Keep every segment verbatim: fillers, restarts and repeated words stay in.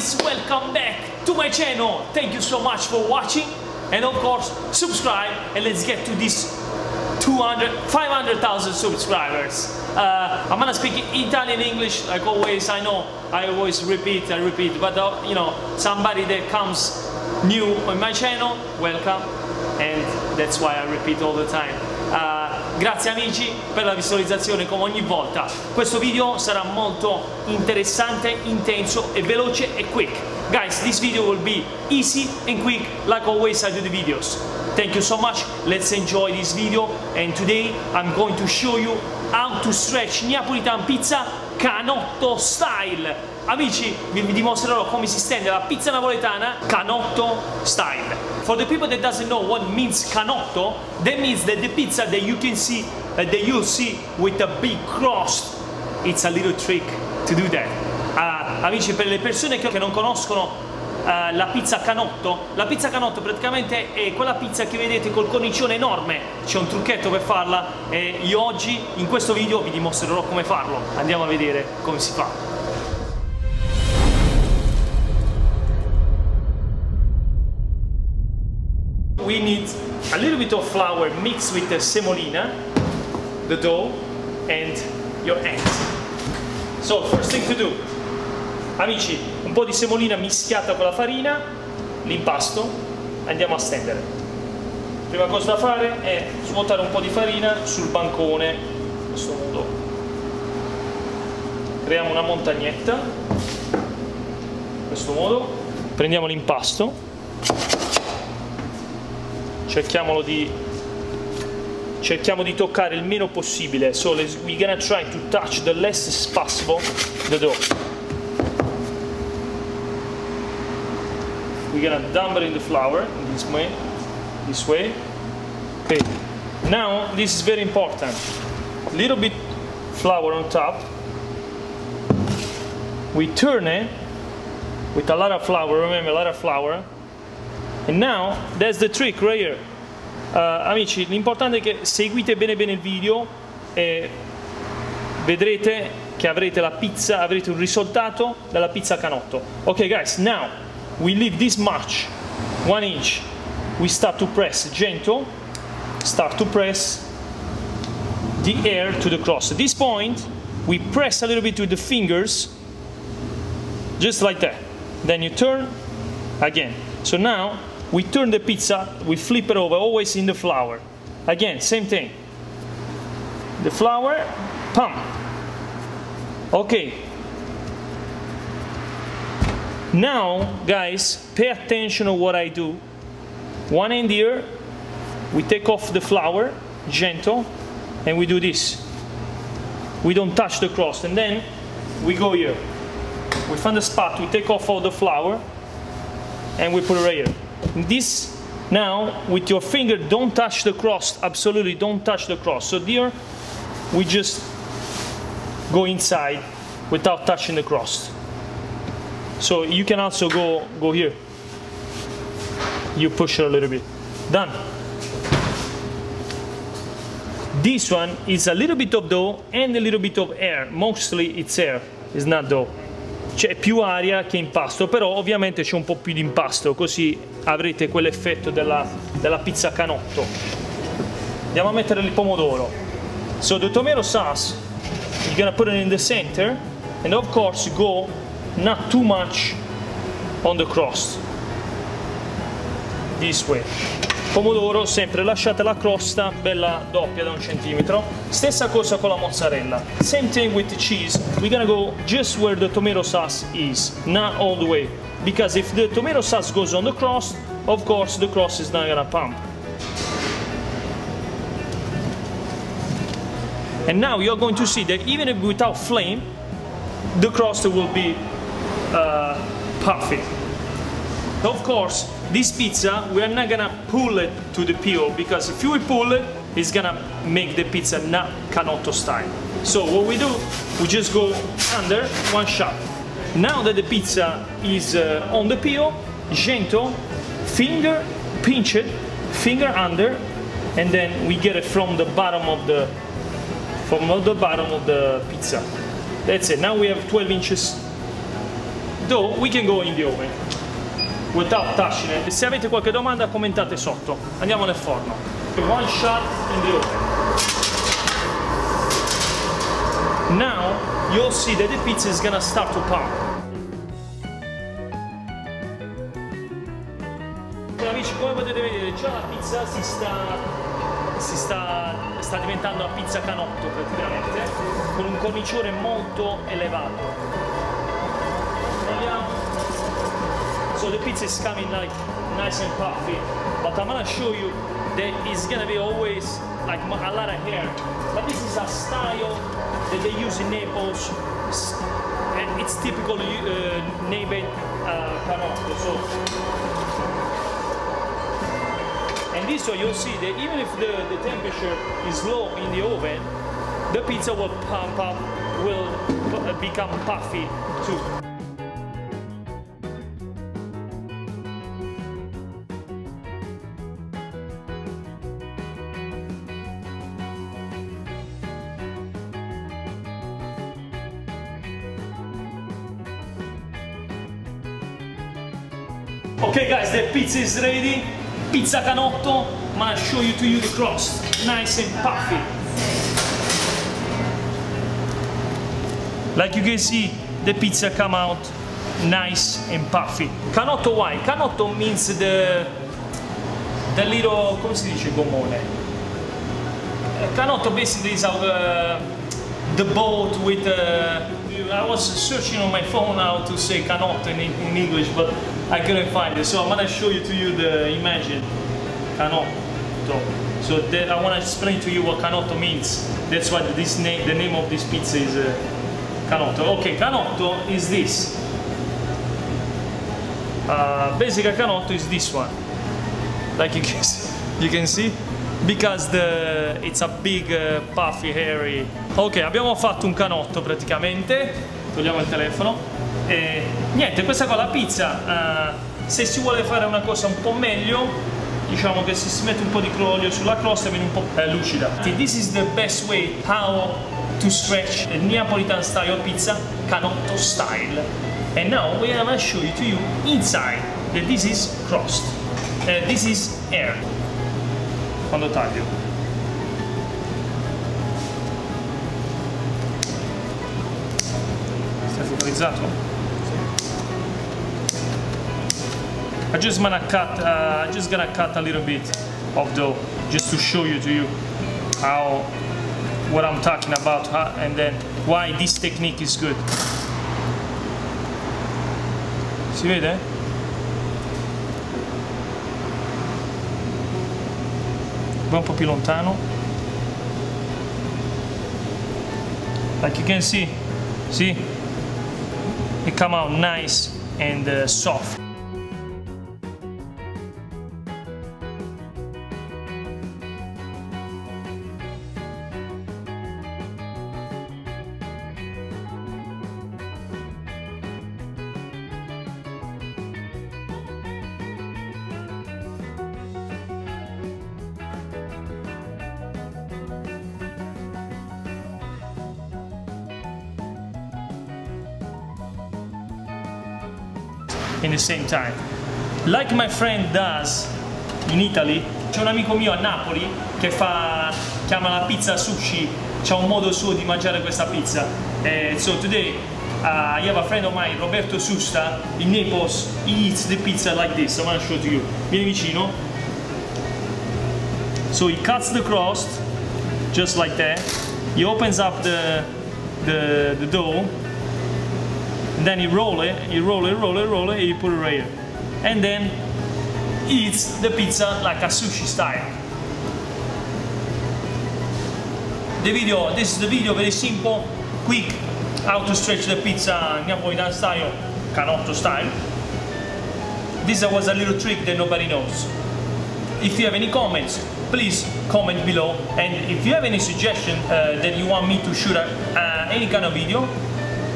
guys, welcome back to my channel. Thank you so much for watching, and of course subscribe, and let's get to this two hundred, five hundred thousand subscribers. Uh, I'm gonna speak Italian English like always. I know I always repeat, I repeat, but uh, you know, somebody that comes new on my channel, welcome, and that's why I repeat all the time. Uh, grazie amici per la visualizzazione come ogni volta. Questo video sarà molto interessante, intenso e veloce e quick. Guys, this video will be easy and quick like always I do the videos. Thank you so much, let's enjoy this video, and today I'm going to show you how to stretch Neapolitan pizza Canotto style. Amici, vi dimostrerò come si stende la pizza napoletana Canotto style. For the people that doesn't know what means Canotto, that means that the pizza that you can see, uh, that you see with a big crust, it's a little trick to do that. Uh, amici, per le persone che non conoscono Uh, la pizza Canotto, la pizza Canotto praticamente è quella pizza che vedete col cornicione enorme. C'è un trucchetto per farla e io oggi in questo video vi dimostrerò come farlo. Andiamo a vedere come si fa. We need a little bit of flour mixed with the semolina, the dough and your eggs. So first thing to do, amici, un po' di semolina mischiata con la farina, l'impasto, andiamo a stendere. Prima cosa da fare è svuotare un po' di farina sul bancone, in questo modo. Creiamo una montagnetta, in questo modo. Prendiamo l'impasto, cerchiamolo di, cerchiamo di toccare il meno possibile. So we're gonna try to touch the less possible the dough. We're gonna dump it in the flour in this way, this way. Okay. Now this is very important. A little bit flour on top. We turn it with a lot of flour. Remember, a lot of flour. And now that's the trick right here. Uh, amici, l'importante è che seguite bene bene il video e vedrete che avrete la pizza, avrete un risultato dalla pizza Canotto. Okay, guys. Now. We leave this much, one inch. We start to press gentle, start to press the air to the cross. At this point, we press a little bit with the fingers, just like that. Then you turn again. So now we turn the pizza, we flip it over, always in the flour. Again, same thing. The flour, pump. Okay. Now, guys, pay attention to what I do. One hand here, we take off the flour, gentle, and we do this. We don't touch the crust, and then we go here. We find a spot, we take off all the flour, and we put it right here. This, now, with your finger, don't touch the crust, absolutely don't touch the crust. So here, we just go inside without touching the crust. So you can also go, go here. You push it a little bit. Done. This one is a little bit of dough and a little bit of air. Mostly it's air, it's not dough. C'è più aria che impasto, però ovviamente c'è un po' più di impasto, così avrete quell'effetto della, della pizza Canotto. Andiamo a mettere il pomodoro. So the tomato sauce, you're gonna put it in the center, and of course go not too much on the crust, this way. Pomodoro, sempre lasciate la crosta bella doppia da un centimetro. Stessa cosa con la mozzarella, same thing with the cheese. We're gonna go just where the tomato sauce is, not all the way, because if the tomato sauce goes on the crust, of course the crust is not gonna pump. And now you're going to see that even if without flame, the crust will be Uh, puffy. Of course, this pizza we are not gonna pull it to the peel, because if you will pull it, it's gonna make the pizza not Canotto style. So what we do, we just go under one shot. Now that the pizza is uh, on the peel, gentle, finger pinch it, finger under, and then we get it from the bottom of the from the bottom of the pizza. That's it. Now we have twelve inches dough, we can go in the oven without touching it. Se avete qualche domanda commentate sotto. Andiamo nel forno. One shot in the oven. Now you'll see that the pizza is gonna start to pump. Amici, come potete vedere, già la pizza si sta si sta, sta diventando la pizza Canotto praticamente, con un cornicione molto elevato. So the pizza is coming like nice and puffy, but I'm gonna show you that it's gonna be always like a lot of hair. But this is a style that they use in Naples, and it's typical uh, Naples uh, Canotto. So, and this way you'll see that even if the, the temperature is low in the oven, the pizza will pump up, will become puffy too. Okay guys, the pizza is ready. Pizza Canotto. I'm gonna show you to you the crust. Nice and puffy. Like you can see, the pizza come out nice and puffy. Canotto why? Canotto means the the little, come si dice, gommone. Canotto basically is our, uh, the boat with. Uh, I was searching on my phone how to say Canotto in, in English, but I couldn't find it. So I'm gonna show you to you the imagine Canotto. So that I wanna explain to you what Canotto means. That's why this name, the name of this pizza is uh, Canotto. Okay, Canotto is this. Uh, basically, Canotto is this one. Like you can see, you can see, because the it's a big uh, puffy hairy. Ok, abbiamo fatto un canotto praticamente, togliamo il telefono e niente, questa qua la pizza, uh, se si vuole fare una cosa un po' meglio, diciamo che se si mette un po' di olio sulla crosta viene un po' eh, lucida. This is the best way how to stretch a Neapolitan style pizza, Canotto style. And now we are gonna show you to you inside that this is crust, uh, this is air. Quando taglio. I just wanna cut. Uh, I'm just gonna cut a little bit of dough just to show you to you how what I'm talking about, huh? And then why this technique is good. Si vede? Va un po' più lontano. Like you can see, see. It come out nice and uh, soft. In the same time, like my friend does in Italy. C'è un amico mio a Napoli che fa, chiama la pizza sushi. C'ha un modo suo di mangiare questa pizza. Uh, so today uh, I have a friend of mine, Roberto Susta, in Naples. He eats the pizza like this. I'm gonna show to you. Vieni vicino. So he cuts the crust just like that. He opens up the the, the dough. And then you roll it, you roll it, roll it, roll it, and you put it right here. And then eats the pizza like a sushi style. The video, this is the video, very simple, quick, how to stretch the pizza Neapolitan style, Canotto style. This was a little trick that nobody knows. If you have any comments, please comment below. And if you have any suggestion uh, that you want me to shoot a, uh, any kind of video,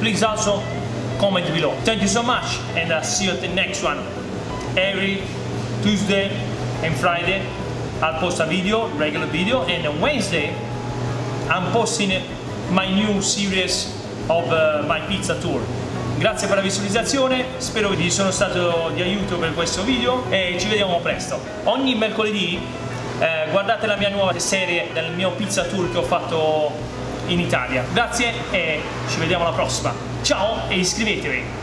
please also comment below. Thank you so much, and I'll see you at the next one. Every Tuesday and Friday I'll post a video, regular video, and on Wednesday I'm posting my new series of uh, my pizza tour. Grazie per la visualizzazione, spero che vi sono stato di aiuto per questo video e ci vediamo presto. Ogni mercoledì eh, guardate la mia nuova serie del mio pizza tour che ho fatto in Italia. Grazie e ci vediamo alla prossima. Ciao e iscrivetevi!